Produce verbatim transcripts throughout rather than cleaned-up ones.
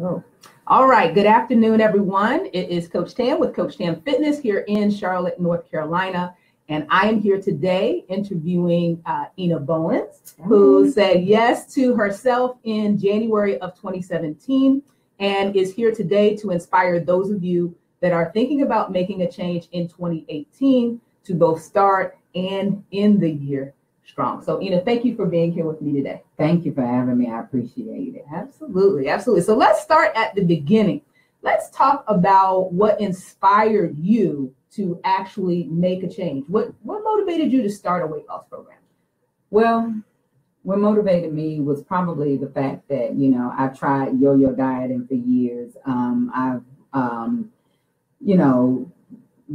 Oh. All right. Good afternoon, everyone. It is Coach Tam with Coach Tam Fitness here in Charlotte, North Carolina. And I am here today interviewing uh, Ena Bowens, mm. who said yes to herself in January of twenty seventeen and is here today to inspire those of you that are thinking about making a change in twenty eighteen to both start and end the year strong. So, Ena, thank you for being here with me today. Thank you for having me. I appreciate it. Absolutely. Absolutely. So let's start at the beginning. Let's talk about what inspired you to actually make a change. What what motivated you to start a weight loss program? Well, what motivated me was probably the fact that, you know, I've tried yo-yo dieting for years. Um, I've, um, you know,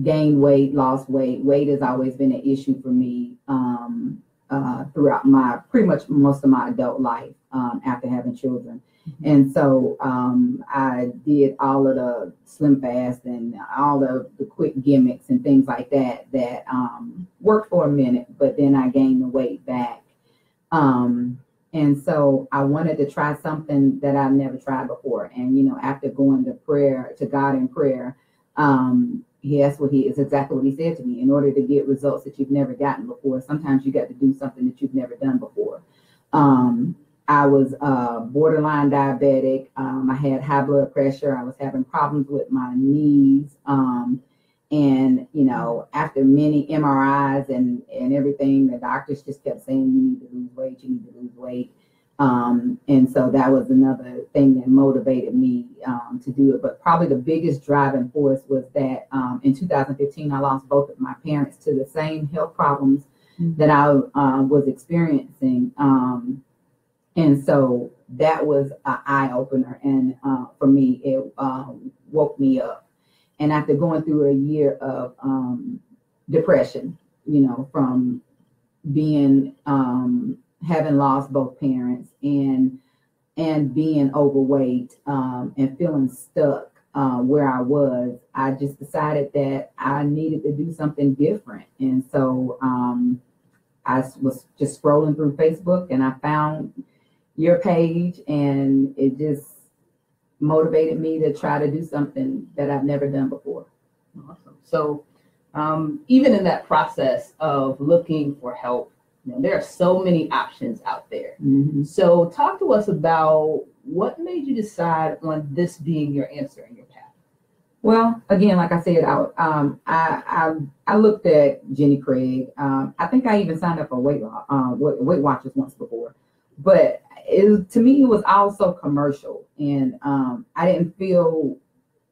gained weight, lost weight. Weight has always been an issue for me um, uh, throughout my, pretty much most of my adult life um, after having children. And so um, I did all of the slim fast and all of the quick gimmicks and things like that that um, worked for a minute, but then I gained the weight back. Um, and so I wanted to try something that I've never tried before. And, you know, after going to prayer, to God in prayer, um, he asked what he is exactly what he said to me. In order to get results that you've never gotten before, sometimes you got to do something that you've never done before. Um, I was uh, borderline diabetic. Um, I had high blood pressure. I was having problems with my knees. Um, and, you know, after many M R Is and, and everything, the doctors just kept saying, you need to lose weight, you need to lose weight. Um, and so that was another thing that motivated me um, to do it. But probably the biggest driving force was that um, in two thousand fifteen, I lost both of my parents to the same health problems mm-hmm. that I uh, was experiencing. Um, And so that was an eye opener. And uh, for me, it um, woke me up. And after going through a year of um, depression, you know, from being um, having lost both parents and and being overweight um, and feeling stuck uh, where I was, I just decided that I needed to do something different. And so um, I was just scrolling through Facebook and I found your page, and it just motivated me to try to do something that I've never done before. Awesome. So um, even in that process of looking for help, you know, there are so many options out there. Mm-hmm. So talk to us about what made you decide on this being your answer in your path. Well, again, like I said, I um, I, I I looked at Jenny Craig. Um, I think I even signed up for Weight uh, Weight Watchers once before, but it, to me, it was also commercial, and um, I didn't feel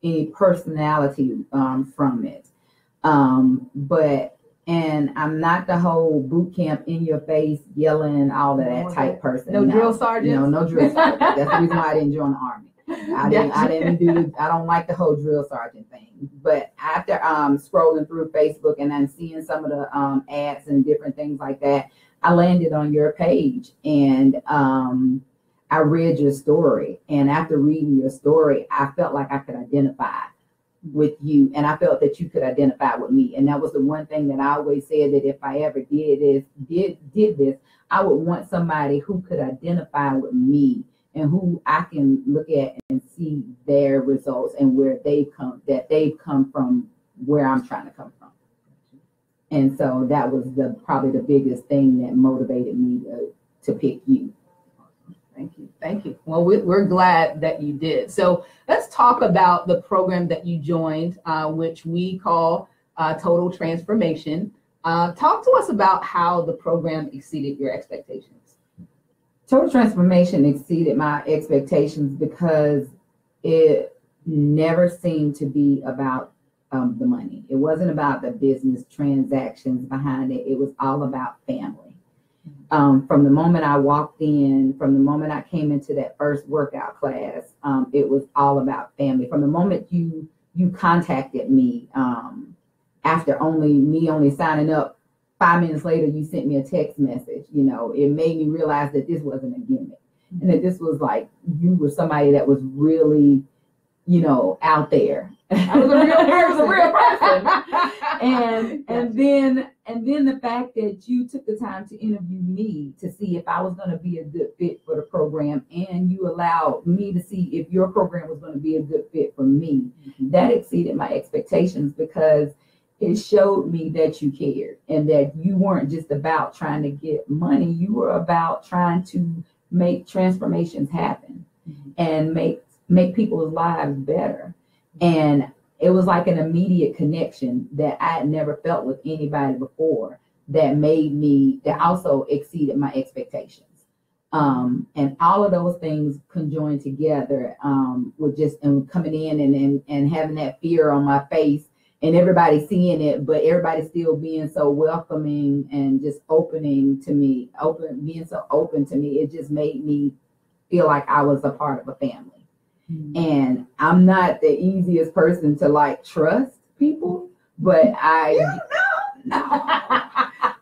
any personality um, from it. Um, but and I'm not the whole boot camp in your face yelling all of that no, type person. No, no drill sergeant. No, no drill sergeant. That's the reason why I didn't join the Army. I didn't. I didn't do. I don't like the whole drill sergeant thing. But after um, scrolling through Facebook and then seeing some of the um, ads and different things like that, I landed on your page, and um, I read your story. And after reading your story, I felt like I could identify with you, and I felt that you could identify with me. And that was the one thing that I always said, that if I ever did this, did did this, I would want somebody who could identify with me and who I can look at and see their results and where they've come, that they've come from, where I'm trying to come from. And so that was the probably the biggest thing that motivated me to, to pick you. Thank you. Thank you. Well, we, we're glad that you did. So let's talk about the program that you joined, uh, which we call uh, Total Transformation. Uh, talk to us about how the program exceeded your expectations. Total Transformation exceeded my expectations because it never seemed to be about Um, the money. It wasn't about the business transactions behind it. It was all about family. Um, from the moment I walked in, from the moment I came into that first workout class, um, it was all about family. From the moment you you contacted me, um, after only me only signing up, five minutes later, you sent me a text message. You know, it made me realize that this wasn't a gimmick, and that this was like, you were somebody that was really, you know, out there. I was a real person, a real person. and and then And then the fact that you took the time to interview me to see if I was going to be a good fit for the program, and you allowed me to see if your program was going to be a good fit for me, that exceeded my expectations, because it showed me that you cared and that you weren't just about trying to get money. You were about trying to make transformations happen and make make people's lives better. And it was like an immediate connection that I had never felt with anybody before, that made me, that also exceeded my expectations. Um, and all of those things conjoined together um, with just and coming in and, and, and having that fear on my face and everybody seeing it, but everybody still being so welcoming and just opening to me, open, being so open to me. It just made me feel like I was a part of a family. And I'm not the easiest person to like trust people, but I, you know, no.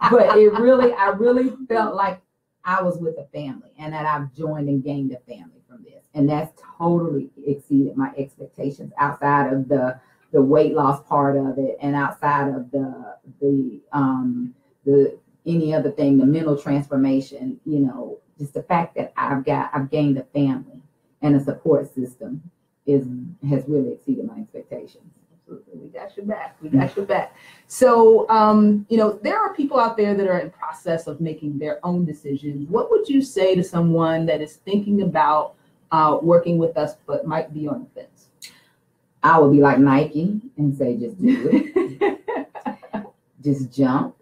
But it really, I really felt like I was with a family and that I've joined and gained a family from this. And that's totally exceeded my expectations outside of the, the weight loss part of it, and outside of the, the, um, the, any other thing, the mental transformation, you know, just the fact that I've got, I've gained a family and a support system is has really exceeded my expectations. Absolutely, we got your back. We got your back. So, um, you know, there are people out there that are in process of making their own decisions. What would you say to someone that is thinking about uh, working with us but might be on the fence? I would be like Nike and say, just do it. Just jump.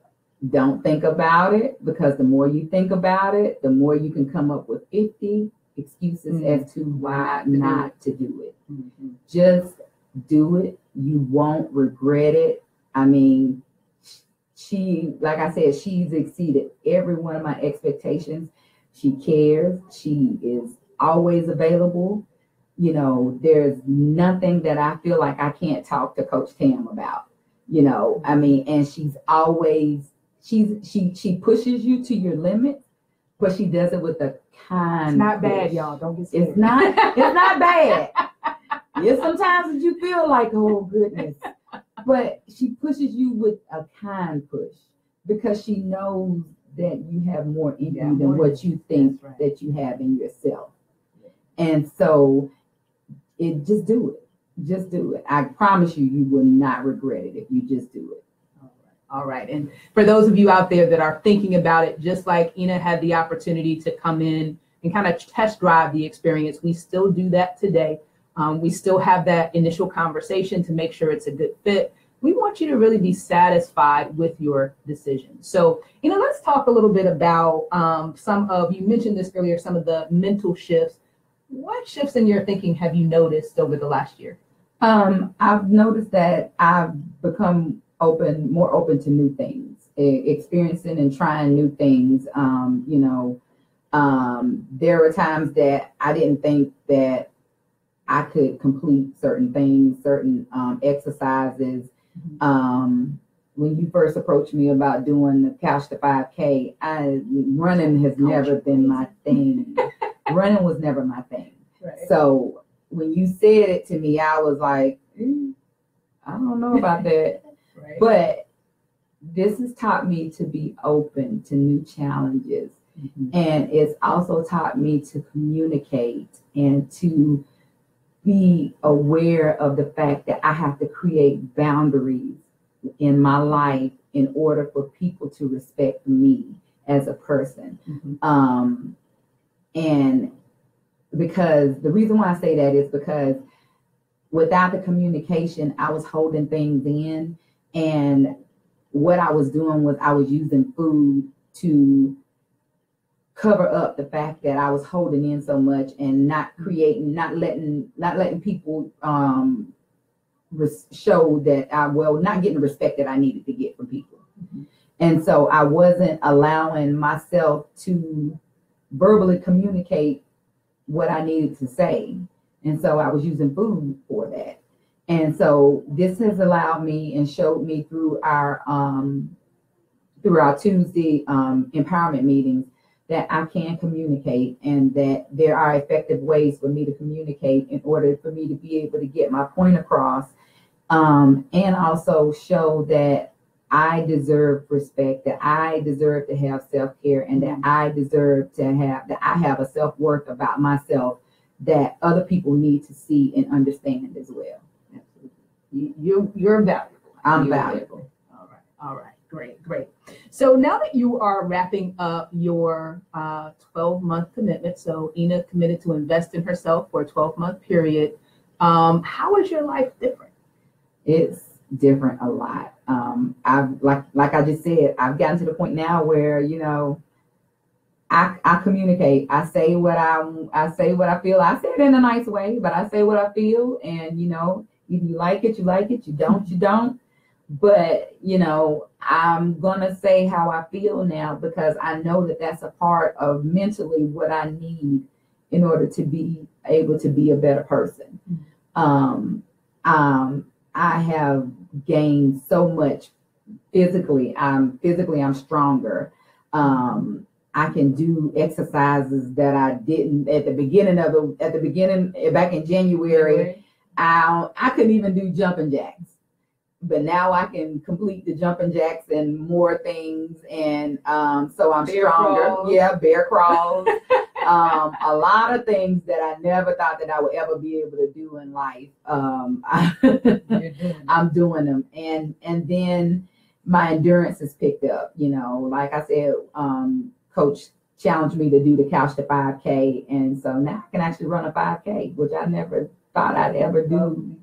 Don't think about it, because the more you think about it, the more you can come up with fifty excuses mm-hmm. as to why not to do it. Mm-hmm. Just do it. You won't regret it. I mean, she, like I said, she's exceeded every one of my expectations. She cares. She is always available. You know, there's nothing that I feel like I can't talk to Coach Tam about, you know, I mean, and she's always, she's, she, she pushes you to your limit, but she does it with a kind. It's not bad, y'all. Don't get scared. It's not. It's not bad. Yeah, sometimes you feel like, oh goodness, but she pushes you with a kind push, because she knows that you have more in you yeah, than what you think right. that you have in yourself, yeah. And so it just do it. Just do it. I promise you, you will not regret it if you just do it. All right. And for those of you out there that are thinking about it, just like Ena had the opportunity to come in and kind of test drive the experience, we still do that today. Um, we still have that initial conversation to make sure it's a good fit. We want you to really be satisfied with your decision. So, you know, let's talk a little bit about um, some of, you mentioned this earlier, some of the mental shifts. What shifts in your thinking have you noticed over the last year? Um, I've noticed that I've become open, more open to new things, experiencing and trying new things. Um, you know, um, there were times that I didn't think that I could complete certain things, certain um, exercises. Um, when you first approached me about doing the Couch to five K, I, running has never been my thing. Running was never my thing. Right. So when you said it to me, I was like, mm, I don't know about that. Right. But this has taught me to be open to new challenges. Mm-hmm. And it's also taught me to communicate and to be aware of the fact that I have to create boundaries in my life in order for people to respect me as a person. Mm-hmm. Um, and because the reason why I say that is because without the communication, I was holding things in. And what I was doing was I was using food to cover up the fact that I was holding in so much and not creating, not letting, not letting people um, res- show that I, well, not getting the respect that I needed to get from people. Mm-hmm. And so I wasn't allowing myself to verbally communicate what I needed to say. And so I was using food for that. And so this has allowed me and showed me through our um, through our Tuesday um, empowerment meetings that I can communicate, and that there are effective ways for me to communicate in order for me to be able to get my point across, um, and also show that I deserve respect, that I deserve to have self-care, and that I deserve to have, that I have a self-worth about myself that other people need to see and understand as well. Absolutely. You, you're valuable. I'm you're valuable. valuable. All right. All right. Great. Great. So now that you are wrapping up your uh, twelve month commitment, so Ena committed to invest in herself for a twelve month period. Um, how is your life different? It's different a lot. Um, I've like like I just said, I've gotten to the point now where, you know, I I communicate. I say what I I say what I feel. I say it in a nice way, but I say what I feel, and you know, if you like it, you like it. You don't, you don't. But you know, I'm gonna say how I feel now because I know that that's a part of mentally what I need in order to be able to be a better person. Um, um, I have gained so much physically. I'm physically I'm stronger. Um, I can do exercises that I didn't at the beginning of the at the beginning back in January. I I couldn't even do jumping jacks, but now I can complete the jumping jacks and more things, and um, so I'm bear stronger. Crawls. Yeah, bear crawls. Um, a lot of things that I never thought that I would ever be able to do in life. Um, I, doing I'm doing them. And, and then my endurance is picked up, you know, like I said, um, Coach challenged me to do the Couch to five K. And so now I can actually run a five K, which I never thought I'd ever do.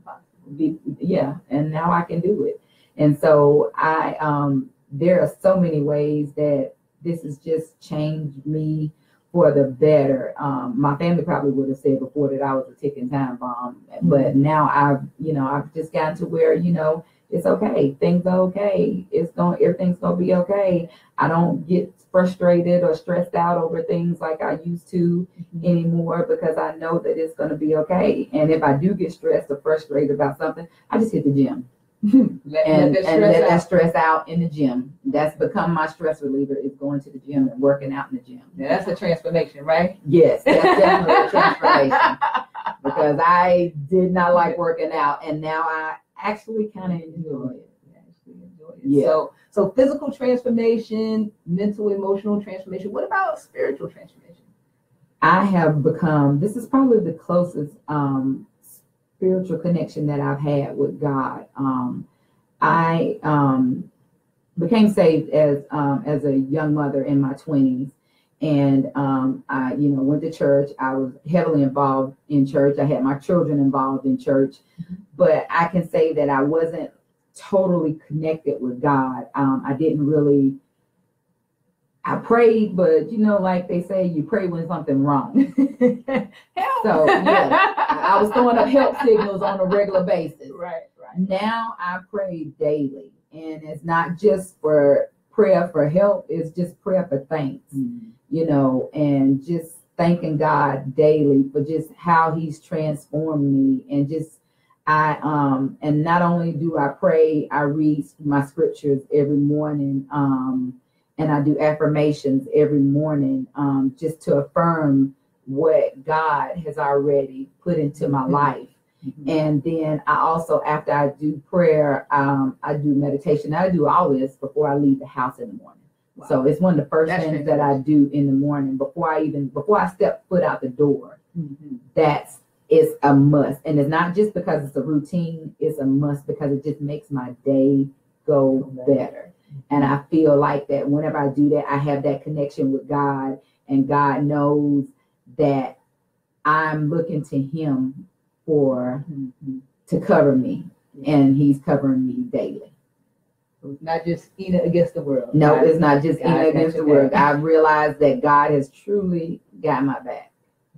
Yeah. And now I can do it. And so I, um, there are so many ways that this has just changed me for the better. Um, my family probably would have said before that I was a ticking time bomb, but now I've, you know, I've just gotten to where, you know, it's okay. Things are okay. It's going, everything's going to be okay. I don't get frustrated or stressed out over things like I used to mm-hmm. anymore because I know that it's going to be okay. And if I do get stressed or frustrated about something, I just hit the gym. let, and let, and let that stress out in the gym. That's become my stress reliever, is going to the gym and working out in the gym. Now that's a transformation, right? Yes, that's definitely a transformation. Because I did not like working out, and now I actually kind of enjoy it. Actually enjoy it. Yeah. So, so physical transformation, mental, emotional transformation. What about spiritual transformation? I have become, this is probably the closest um spiritual connection that I've had with God. Um, I um, became saved as um, as a young mother in my twenties, and um, I, you know, went to church. I was heavily involved in church. I had my children involved in church, but I can say that I wasn't totally connected with God. Um, I didn't really. I prayed, but you know, like they say, you pray when something's wrong. Help. So yeah, I was throwing up help signals on a regular basis. Right, right. Now I pray daily, and it's not just for prayer for help; it's just prayer for thanks. Mm. You know, and just thanking God daily for just how He's transformed me, and just I um, and not only do I pray, I read my scriptures every morning. Um. And I do affirmations every morning um, just to affirm what God has already put into my mm-hmm. life. Mm-hmm. And then I also, after I do prayer, um, I do meditation. I do all this before I leave the house in the morning. Wow. So it's one of the first that's things that I do in the morning before I even, before I step foot out the door. Mm-hmm. That's, it's a must. And it's not just because it's a routine, it's a must because it just makes my day go okay. better. And I feel like that whenever I do that, I have that connection with God, and God knows that I'm looking to Him for mm-hmm. to cover me, yeah. and He's covering me daily. It's not just Ena against the world. No, God, it's not just Ena against the world. I realize that God has truly got my back.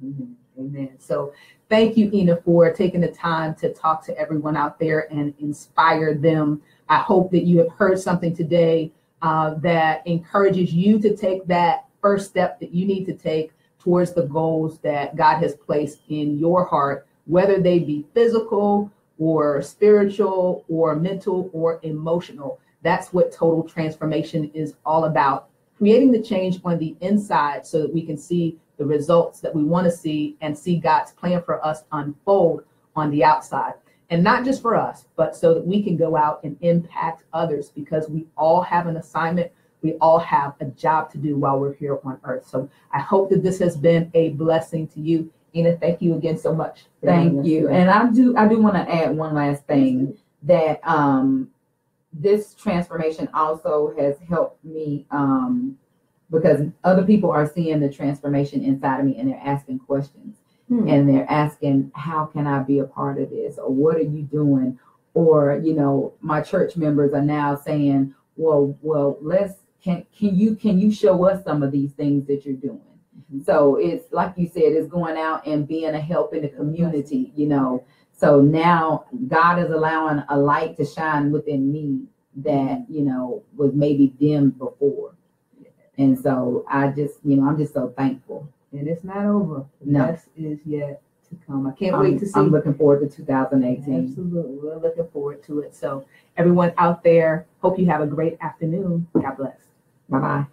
Mm-hmm. Amen. So thank you, Ena, for taking the time to talk to everyone out there and inspire them. I hope that you have heard something today uh, that encourages you to take that first step that you need to take towards the goals that God has placed in your heart, whether they be physical or spiritual or mental or emotional. That's what total transformation is all about. Creating the change on the inside so that we can see the results that we want to see and see God's plan for us unfold on the outside. And not just for us, but so that we can go out and impact others, because we all have an assignment. We all have a job to do while we're here on earth. So I hope that this has been a blessing to you. Ena, thank you again so much. Thank you. And I do I do want to add one last thing, that um, this transformation also has helped me, um, because other people are seeing the transformation inside of me, and they're asking questions. And they're asking, how can I be a part of this? Or what are you doing? Or, you know, my church members are now saying, well, well, let's, can, can you, can you show us some of these things that you're doing? Mm-hmm. So it's, like you said, it's going out and being a help in the community, you know. So now God is allowing a light to shine within me that, you know, was maybe dimmed before. And so I just, you know, I'm just so thankful. And it's not over. The no. best is yet to come. I can't I'm, wait to see. I'm looking forward to two thousand eighteen. Absolutely. We're looking forward to it. So everyone out there, hope you have a great afternoon. God bless. Bye-bye.